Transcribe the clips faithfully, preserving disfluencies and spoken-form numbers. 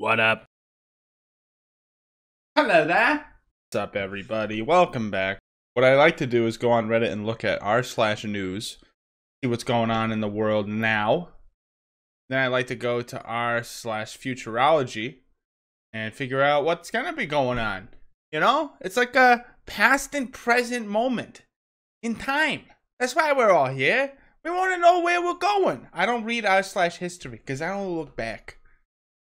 What up? Hello there. What's up, everybody? Welcome back. What I like to do is go on Reddit and look at r slash news, see what's going on in the world now. Then I like to go to r slash futurology and figure out what's going to be going on. You know, it's like a past and present moment in time. That's why we're all here. We want to know where we're going. I don't read r slash history because I don't look back.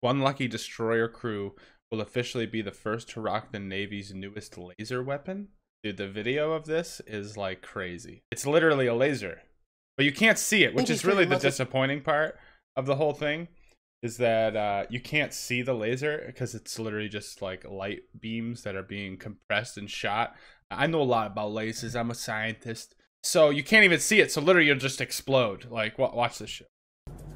One lucky destroyer crew will officially be the first to rock the Navy's newest laser weapon. Dude, the video of this is like crazy. It's literally a laser, but you can't see it, which is really the disappointing part of the whole thing, is that uh, you can't see the laser because it's literally just like light beams that are being compressed and shot. I know a lot about lasers. I'm a scientist. So you can't even see it. So literally you'll just explode. Like, watch this shit.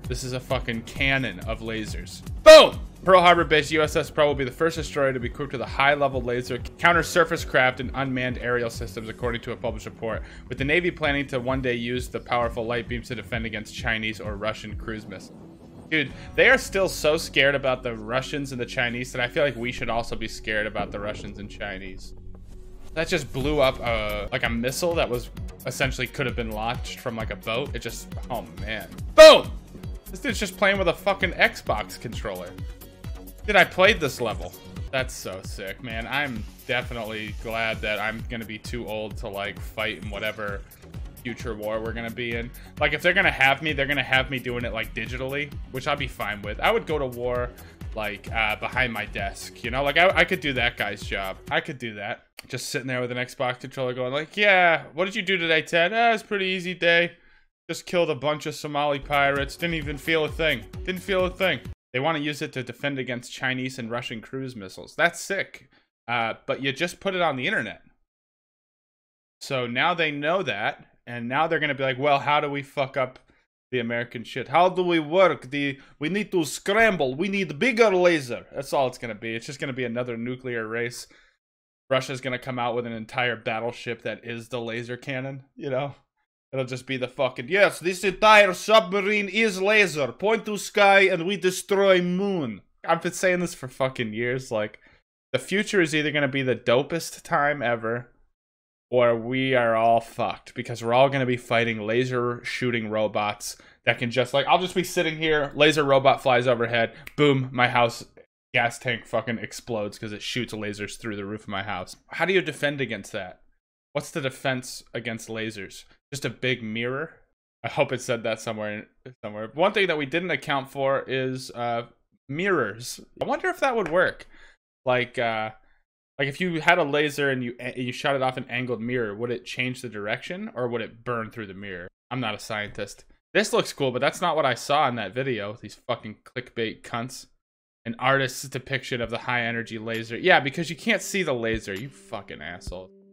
This is a fucking cannon of lasers. Boom! Pearl Harbor-based U S S Pearl will be the first destroyer to be equipped with a high-level laser, counter-surface craft, and unmanned aerial systems, according to a published report, with the Navy planning to one day use the powerful light beams to defend against Chinese or Russian cruise missiles. Dude, they are still so scared about the Russians and the Chinese that I feel like we should also be scared about the Russians and Chinese. That just blew up a, like a missile that was essentially could have been launched from like a boat. It just, oh man. Boom! This dude's just playing with a fucking Xbox controller. Dude, I played this level. That's so sick, man. I'm definitely glad that I'm gonna be too old to like fight in whatever future war we're gonna be in. Like if they're gonna have me, they're gonna have me doing it like digitally, which I'll be fine with. I would go to war like uh, behind my desk, you know? Like I, I could do that guy's job. I could do that. Just sitting there with an Xbox controller going like, yeah, what did you do today, Ted? Ah, it was a pretty easy day. Just killed a bunch of Somali pirates. Didn't even feel a thing. Didn't feel a thing. They want to use it to defend against Chinese and Russian cruise missiles. That's sick. Uh, but you just put it on the internet. So now they know that. And now they're going to be like, well, how do we fuck up the American shit? How do we work? The, we need to scramble. We need bigger laser. That's all it's going to be. It's just going to be another nuclear race. Russia's going to come out with an entire battleship that is the laser cannon, you know? It'll just be the fucking, yes, this entire submarine is laser. Point to sky and we destroy moon. I've been saying this for fucking years. Like, the future is either going to be the dopest time ever, or we are all fucked. Because we're all going to be fighting laser shooting robots that can just, like, I'll just be sitting here. Laser robot flies overhead. Boom, my house gas tank fucking explodes because it shoots lasers through the roof of my house. How do you defend against that? What's the defense against lasers? Just a big mirror? I hope it said that somewhere. Somewhere. One thing that we didn't account for is uh, mirrors. I wonder if that would work. Like, uh, like if you had a laser and you you shot it off an angled mirror, would it change the direction or would it burn through the mirror? I'm not a scientist. This looks cool, but that's not what I saw in that video. These fucking clickbait cunts. An artist's depiction of the high energy laser. Yeah, because you can't see the laser. You fucking asshole.